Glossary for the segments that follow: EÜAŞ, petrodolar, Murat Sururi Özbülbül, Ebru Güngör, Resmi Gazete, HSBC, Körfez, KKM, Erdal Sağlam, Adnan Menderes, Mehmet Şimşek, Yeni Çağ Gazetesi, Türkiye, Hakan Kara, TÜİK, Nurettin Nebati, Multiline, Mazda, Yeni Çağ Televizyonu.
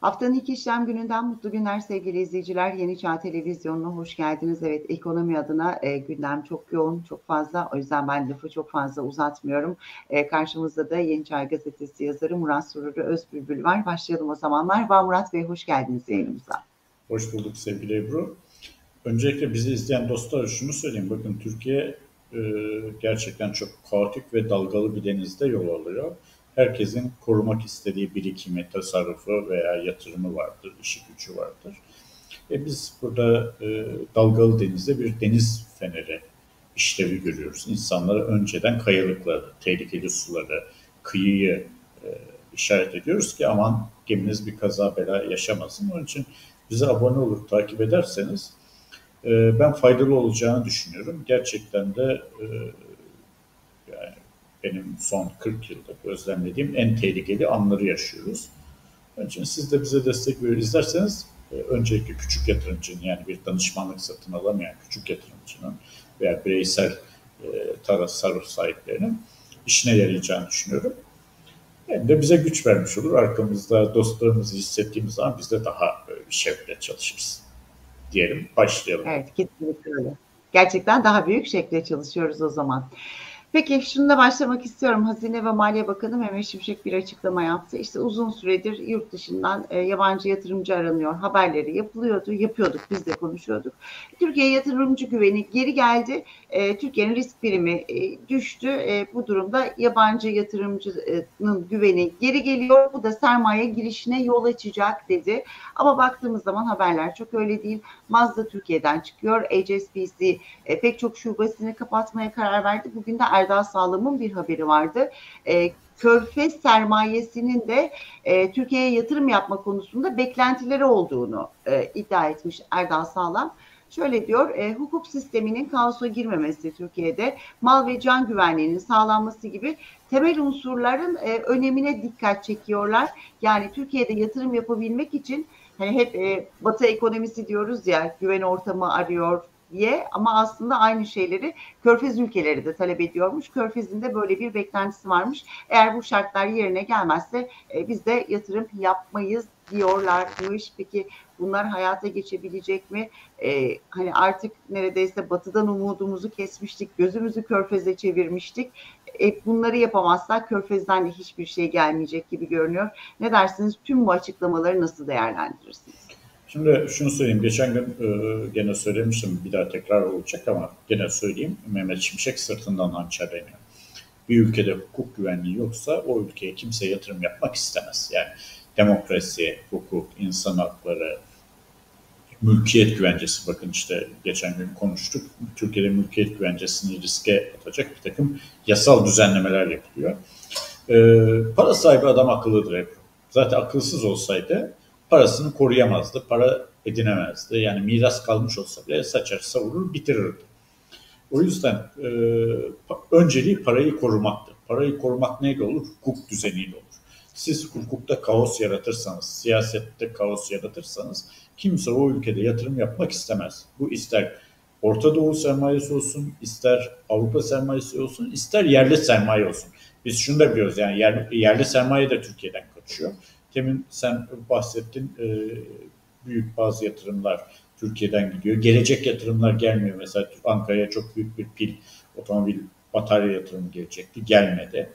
Haftanın ilk işlem gününden mutlu günler sevgili izleyiciler. Yeni Çağ Televizyonu'na hoş geldiniz. Evet, ekonomi adına gündem çok yoğun, çok fazla. O yüzden ben lafı çok fazla uzatmıyorum. Karşımızda da Yeni Çağ Gazetesi yazarı Murat Sururi Özbülbül var. Başlayalım o zaman. Merhaba Murat Bey, hoş geldiniz yayınımıza. Hoş bulduk sevgili Ebru. Öncelikle bizi izleyen dostlar şunu söyleyeyim. Bakın Türkiye gerçekten çok kaotik ve dalgalı bir denizde yol alıyor. Herkesin korumak istediği birikimi, tasarrufu veya yatırımı vardır, işi gücü vardır. Biz burada dalgalı denizde bir deniz feneri işlevi görüyoruz. İnsanlara önceden kayalıkları, tehlikeli suları, kıyıyı işaret ediyoruz ki aman geminiz bir kaza bela yaşamasın. Onun için bize abone olup takip ederseniz ben faydalı olacağını düşünüyorum. Gerçekten de yani benim son 40 yılda gözlemlediğim en tehlikeli anları yaşıyoruz. Onun için siz de bize destek verir izlerseniz öncelikle küçük yatırımcının, yani bir danışmanlık satın alamayan küçük yatırımcının veya bireysel tasarruf sahiplerinin işine yarayacağını düşünüyorum. Hem de bize güç vermiş olur. Arkamızda dostlarımızı hissettiğimiz zaman biz de daha böyle bir şekilde çalışırız diyelim. Başlayalım. Evet, kesinlikle öyle. Gerçekten daha büyük şekilde çalışıyoruz o zaman. Peki şununla başlamak istiyorum. Hazine ve Maliye Bakanı Mehmet Şimşek bir açıklama yaptı. İşte uzun süredir yurt dışından yabancı yatırımcı aranıyor. Haberleri yapılıyordu, yapıyorduk, biz de konuşuyorduk. Türkiye yatırımcı güveni geri geldi. Türkiye'nin risk primi düştü. Bu durumda yabancı yatırımcının güveni geri geliyor. Bu da sermaye girişine yol açacak dedi. Ama baktığımız zaman haberler çok öyle değil. Mazda Türkiye'den çıkıyor. HSBC pek çok şubesini kapatmaya karar verdi. Bugün de Erdal Sağlam'ın bir haberi vardı. Körfez sermayesinin de Türkiye'ye yatırım yapma konusunda beklentileri olduğunu iddia etmiş Erdal Sağlam. Şöyle diyor, hukuk sisteminin kaosa girmemesi Türkiye'de, mal ve can güvenliğinin sağlanması gibi temel unsurların önemine dikkat çekiyorlar. Yani Türkiye'de yatırım yapabilmek için hani hep Batı ekonomisi diyoruz ya, güven ortamı arıyor diye, ama aslında aynı şeyleri Körfez ülkeleri de talep ediyormuş. Körfez'in de böyle bir beklentisi varmış. Eğer bu şartlar yerine gelmezse biz de yatırım yapmayız diyorlarmış. Peki bunlar hayata geçebilecek mi? Hani artık neredeyse batıdan umudumuzu kesmiştik, gözümüzü Körfez'e çevirmiştik. Bunları yapamazsak Körfez'den de hiçbir şey gelmeyecek gibi görünüyor. Ne dersiniz? Tüm bu açıklamaları nasıl değerlendirirsiniz? Şimdi şunu söyleyeyim, geçen gün gene söylemiştim, bir daha tekrar olacak ama gene söyleyeyim, Mehmet Şimşek sırtından hançer deniyor. Bir ülkede hukuk güvenliği yoksa o ülkeye kimse yatırım yapmak istemez. Yani demokrasi, hukuk, insan hakları, mülkiyet güvencesi, bakın işte geçen gün konuştuk, Türkiye'de mülkiyet güvencesini riske atacak bir takım yasal düzenlemeler yapılıyor. Para sahibi adam akıllıdır hep. Zaten akılsız olsaydı parasını koruyamazdı, para edinemezdi. Yani miras kalmış olsa bile saçar, savurur, bitirirdi. O yüzden önceliği parayı korumaktır. Parayı korumak neyle olur? Hukuk düzeniyle olur. Siz hukukta kaos yaratırsanız, siyasette kaos yaratırsanız kimse o ülkede yatırım yapmak istemez. Bu ister Orta Doğu sermayesi olsun, ister Avrupa sermayesi olsun, ister yerli sermaye olsun. Biz şunu da biliyoruz, yani yerli sermaye de Türkiye'den kaçıyor. Temin sen bahsettin, büyük bazı yatırımlar Türkiye'den gidiyor. Gelecek yatırımlar gelmiyor. Mesela Ankara'ya çok büyük bir pil, otomobil, batarya yatırımı gelecekti. Gelmedi.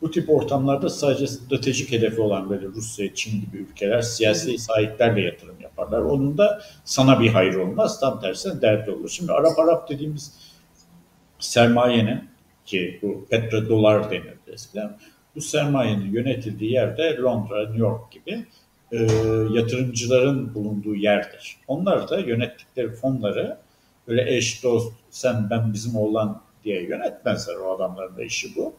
Bu tip ortamlarda sadece stratejik hedefi olan böyle Rusya, Çin gibi ülkeler siyasi sahiplerle yatırım yaparlar. Onun da sana bir hayır olmaz. Tam tersine derdi olur. Şimdi Arap dediğimiz sermayenin, ki bu petrodolar denirdi eskiden, bu sermayenin yönetildiği yerde Londra, New York gibi yatırımcıların bulunduğu yerdir. Onlar da yönettikleri fonları böyle eş, dost, sen, ben, bizim oğlan diye yönetmezler. O adamların da işi bu.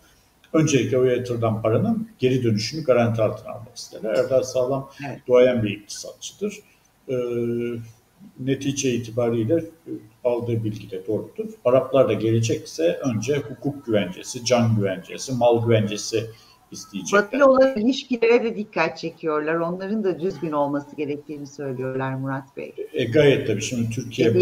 Öncelikle o yatırdan paranın geri dönüşünü garanti altına almak isterler. Erdal Sağlam duayen bir iktisatçıdır. Netice itibariyle aldığı bilgi de doğrudur. Araplar da gelecekse önce hukuk güvencesi, can güvencesi, mal güvencesi isteyecekler. Batılı olan ilişkilere de dikkat çekiyorlar. Onların da düzgün olması gerektiğini söylüyorlar Murat Bey. Gayet tabii. Şimdi Türkiye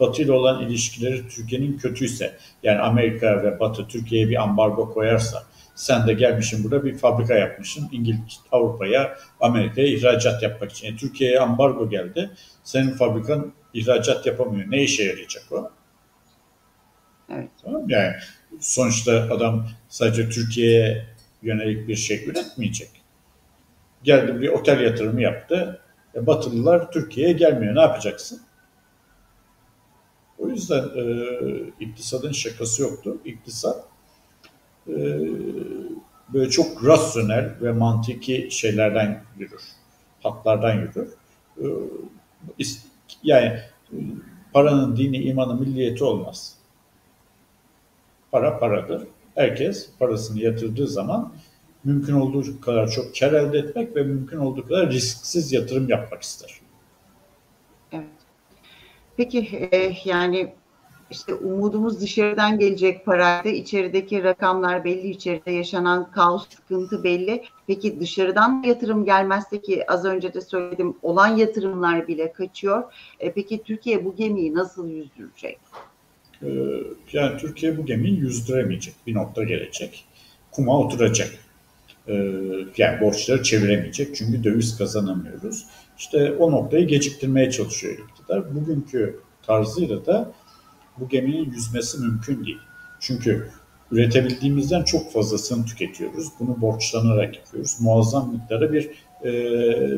Batı'yla olan ilişkileri Türkiye'nin kötüyse, yani Amerika ve Batı Türkiye'ye bir ambargo koyarsa, Sen de gelmişsin burada bir fabrika yapmışsın. Avrupa'ya, Amerika'ya ihracat yapmak için. Türkiye'ye ambargo geldi. Senin fabrikan ihracat yapamıyor. Ne işe yarayacak o? Evet. Tamam, yani sonuçta adam sadece Türkiye'ye yönelik bir şey üretmeyecek. Geldi bir otel yatırımı yaptı. Batılılar Türkiye'ye gelmiyor. Ne yapacaksın? O yüzden iktisadın şakası yoktu. İktisat böyle çok rasyonel ve mantıki şeylerden yürür. Hatlardan yürür. Yani paranın dini, imanı, milliyeti olmaz. Para paradır. Herkes parasını yatırdığı zaman mümkün olduğu kadar çok kar elde etmek ve mümkün olduğu kadar risksiz yatırım yapmak ister. Evet. Peki yani işte umudumuz dışarıdan gelecek paraydı. İçerideki rakamlar belli, içeride yaşanan kaos, sıkıntı belli. Peki dışarıdan yatırım gelmezse ki az önce de söyledim olan yatırımlar bile kaçıyor. Peki Türkiye bu gemiyi nasıl yüzdürecek? Yani Türkiye bu gemiyi yüzdüremeyecek. Bir nokta gelecek. Kuma oturacak. Yani borçları çeviremeyecek. Çünkü döviz kazanamıyoruz. İşte o noktayı geciktirmeye çalışıyor iktidar. Bugünkü tarzıyla da bu geminin yüzmesi mümkün değil. Çünkü üretebildiğimizden çok fazlasını tüketiyoruz. Bunu borçlanarak yapıyoruz. Muazzam miktarda bir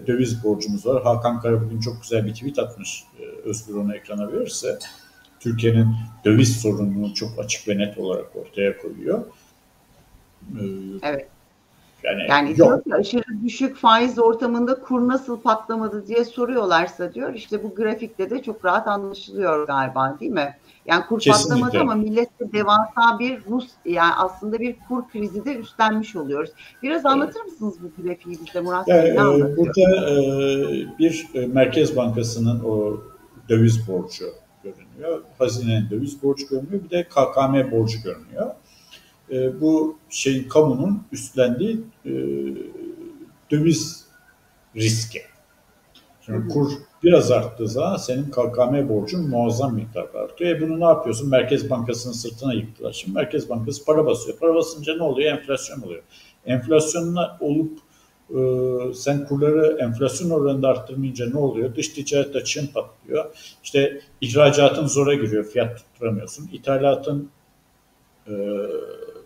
döviz borcumuz var. Hakan Kara bugün çok güzel bir tweet atmış. Özgür onu ekrana verirse. Türkiye'nin döviz sorununu çok açık ve net olarak ortaya koyuyor. Evet. Yani diyor ki aşırı düşük faiz ortamında kur nasıl patlamadı diye soruyorlarsa diyor işte bu grafikte de çok rahat anlaşılıyor galiba değil mi? Yani kur kesinlikle patlamadı ama millette devasa bir yani aslında bir kur krizi de üstlenmiş oluyoruz. Biraz anlatır mısınız bu grafiği bize Murat Bey? Yani, burada bir Merkez Bankası'nın o döviz borcu görünüyor. Hazinenin döviz borcu görünüyor. Bir de KKM borcu görünüyor. Bu şeyin kamunun üstlendiği döviz riski. Şimdi kur biraz arttığı zaman senin KKM borcun muazzam miktarda artıyor. Bunu ne yapıyorsun? Merkez Bankası'nın sırtına yıktılar. Şimdi Merkez Bankası para basıyor. Para basınca ne oluyor? Enflasyon oluyor. Enflasyonla olup sen kurları enflasyon oranında arttırmayınca ne oluyor? Dış ticarette Çin patlıyor. İşte ihracatın zora giriyor. Fiyat tutturamıyorsun. İthalatın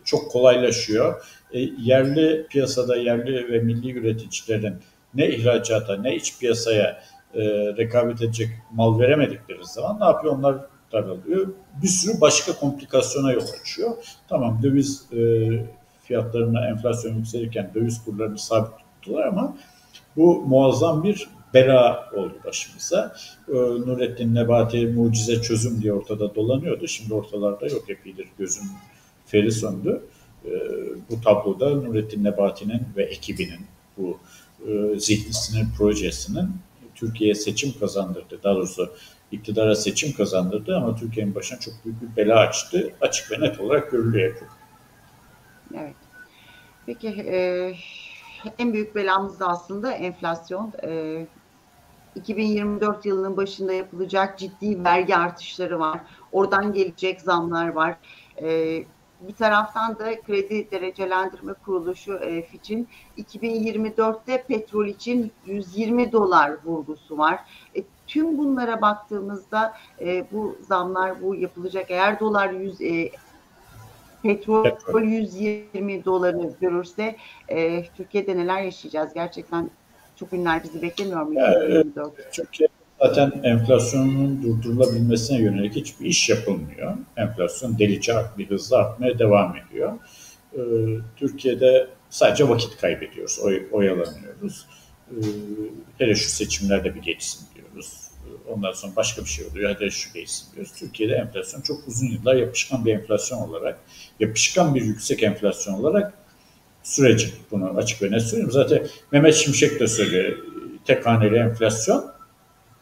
çok kolaylaşıyor. Yerli piyasada yerli ve milli üreticilerin ne ihracata ne iç piyasaya rekabet edecek mal veremedikleri zaman ne yapıyor? Onlar daralıyor. Bir sürü başka komplikasyona yol açıyor. Tamam döviz fiyatlarına enflasyon yükselirken döviz kurlarını sabit tuttular ama bu muazzam bir bela oldu başımıza. Nurettin Nebati mucize çözüm diye ortada dolanıyordu. Şimdi ortalarda yok epeydir. Gözün feri söndü. Bu tabloda Nurettin Nebati'nin ve ekibinin bu zihnisinin, projesinin Türkiye'ye seçim kazandırdı. Daha doğrusu iktidara seçim kazandırdı ama Türkiye'nin başına çok büyük bir bela açtı. Açık ve net olarak görülüyor. Evet. Peki en büyük belamız da aslında enflasyon. 2024 yılının başında yapılacak ciddi vergi artışları var. Oradan gelecek zamlar var. Bir taraftan da kredi derecelendirme kuruluşu Fitch'in 2024'te petrol için $120 vurgusu var. Tüm bunlara baktığımızda bu zamlar, bu yapılacak eğer dolar petrol $120 görürse Türkiye'de neler yaşayacağız? Gerçekten çok ünler bizi beklemiyor mu? Türkiye zaten enflasyonun durdurulabilmesine yönelik hiçbir iş yapılmıyor. Enflasyon delice bir hızla artmaya devam ediyor. Türkiye'de sadece vakit kaybediyoruz, oyalanıyoruz. Hele şu seçimlerde bir geçsin diyoruz. Ondan sonra başka bir şey oluyor. Hadi şu geçsin diyoruz. Türkiye'de enflasyon çok uzun yıllar yapışkan bir enflasyon olarak, yapışkan bir yüksek enflasyon olarak sürecek. Bunu açık ve net söyleyeyim. Zaten Mehmet Şimşek de söylüyor. Tek haneli enflasyon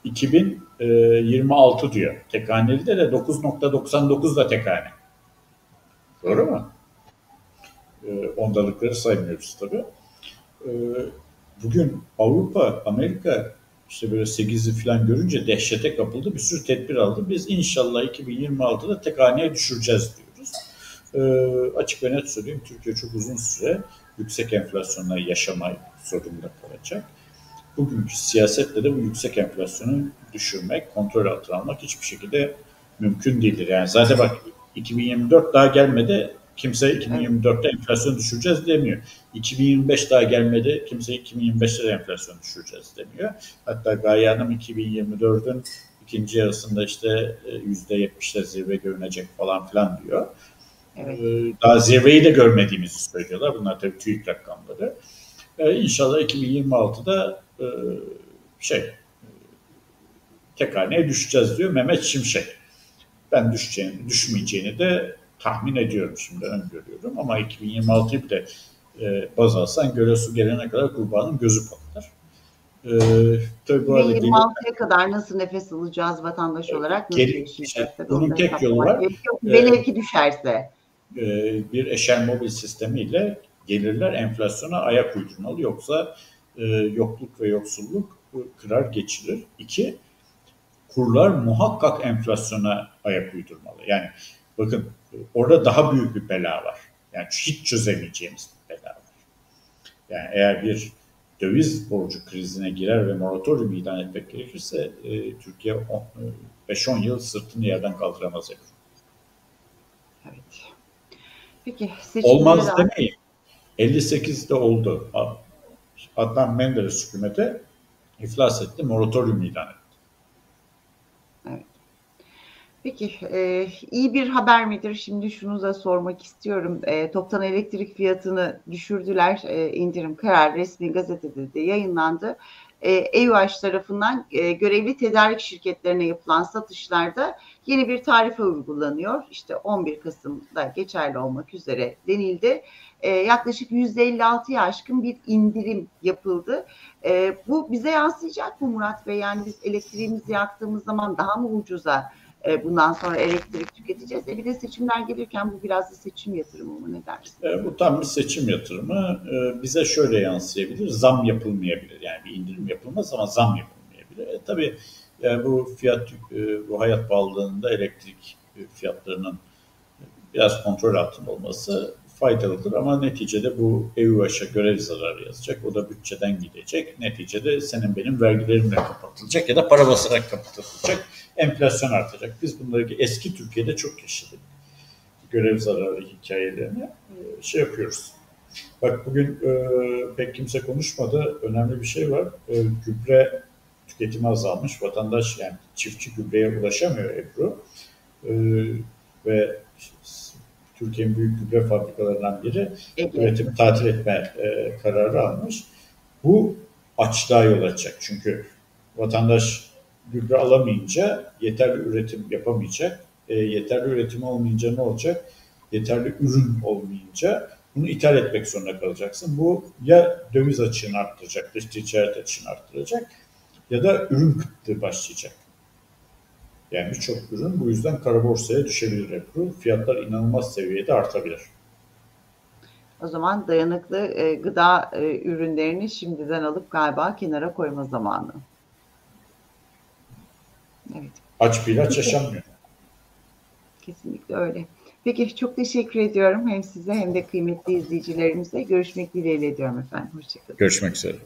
2026 diyor. Tek haneli de 9.99 da tek hane. Doğru mu? Ondalıkları saymıyoruz tabii. Bugün Avrupa, Amerika İşte böyle 8'i falan görünce dehşete kapıldı. Bir sürü tedbir aldı. Biz inşallah 2026'da tek haneye düşüreceğiz diyoruz. açık ve net söyleyeyim, Türkiye çok uzun süre yüksek enflasyonla yaşamak zorunda kalacak. Bugünkü siyasetle de bu yüksek enflasyonu düşürmek, kontrol altına almak hiçbir şekilde mümkün değildir. Yani zaten bak 2024 daha gelmedi, kimse 2024'te enflasyonu düşüreceğiz demiyor. 2025 daha gelmedi, kimse 2025'te de enflasyonu düşüreceğiz demiyor. Hatta Gaye Hanım 2024'ün ikinci yarısında işte %70'le zirve görünecek falan filan diyor. Evet. Daha zirveyi de görmediğimizi söylüyorlar. Bunlar tabii TÜİK rakamları. İnşallah 2026'da tek haneye düşeceğiz diyor Mehmet Şimşek. Ben düşmeyeceğini de tahmin ediyorum, şimdi öngörüyorum. Ama 2026'yı bile baz alsan göle su gelene kadar kurbanın gözü patlar. Tabii bu arada 26'ya kadar nasıl nefes alacağız vatandaş olarak? Bunun tek yolu var. Belki düşerse. Bir eşer mobil sistemiyle gelirler enflasyona ayak uydurmalı. Yoksa yokluk ve yoksulluk kırar geçirir. 2. Kurlar muhakkak enflasyona ayak uydurmalı. Yani bakın orada daha büyük bir bela var. Yani hiç çözemeyeceğimiz bir bela var. Yani eğer bir döviz borcu krizine girer ve moratorium ilan etmek gerekirse Türkiye 5-10 yıl sırtını yerden kaldıramaz. Evet. Peki, olmaz demeyin. 58'de oldu. Adnan Menderes hükümeti iflas etti, moratorium ilan etti. Evet. Peki, iyi bir haber midir? Şimdi şunu da sormak istiyorum. Toptan elektrik fiyatını düşürdüler. İndirim kararı resmi gazetede de yayınlandı. EÜAŞ tarafından görevli tedarik şirketlerine yapılan satışlarda yeni bir tarife uygulanıyor. İşte 11 Kasım'da geçerli olmak üzere denildi. Yaklaşık %56'ya aşkın bir indirim yapıldı. Bu bize yansıyacak mı Murat Bey? Yani biz elektriğimizi yaktığımız zaman daha mı ucuza bundan sonra elektrik tüketeceğiz? Bir de seçimler gelirken bu biraz da seçim yatırımı mı, ne dersin? Bu tam bir seçim yatırımı. Bize şöyle yansıyabilir, zam yapılmayabilir. Yani bir indirim yapılmaz ama zam yapılmayabilir. Tabii yani bu hayat pahalılığında elektrik fiyatlarının biraz kontrol altında olması faydalıdır ama neticede bu EÜAŞ'a görev zararı yazacak. O da bütçeden gidecek. Neticede senin benim vergilerimle kapatılacak ya da para basarak kapatılacak. Enflasyon artacak. Biz bunları eski Türkiye'de çok yaşadık. Görev zararı hikayelerini yapıyoruz. Bak bugün pek kimse konuşmadı. Önemli bir şey var. Gübre tüketimi azalmış. Vatandaş, yani çiftçi gübreye ulaşamıyor Ebru. Ve Türkiye'nin büyük gübre fabrikalarından biri üretimi tatil etme kararı almış. Bu açlığa yol açacak. Çünkü vatandaş gübre alamayınca yeterli üretim yapamayacak. Yeterli üretim olmayınca ne olacak? Yeterli ürün olmayınca bunu ithal etmek zorunda kalacaksın. Bu ya döviz açığını arttıracak, dış ticaret açığını arttıracak ya da ürün kıtlığı başlayacak. Yani birçok ürün bu yüzden kara borsaya düşebilir Ebru. Fiyatlar inanılmaz seviyede artabilir. O zaman dayanıklı gıda ürünlerini şimdiden alıp galiba kenara koyma zamanı. Evet. Aç bir ilaç yaşanmıyor. Kesinlikle öyle. Peki, çok teşekkür ediyorum hem size hem de kıymetli izleyicilerimize. Görüşmek dileğiyle diyorum efendim. Hoşçakalın. Görüşmek üzere.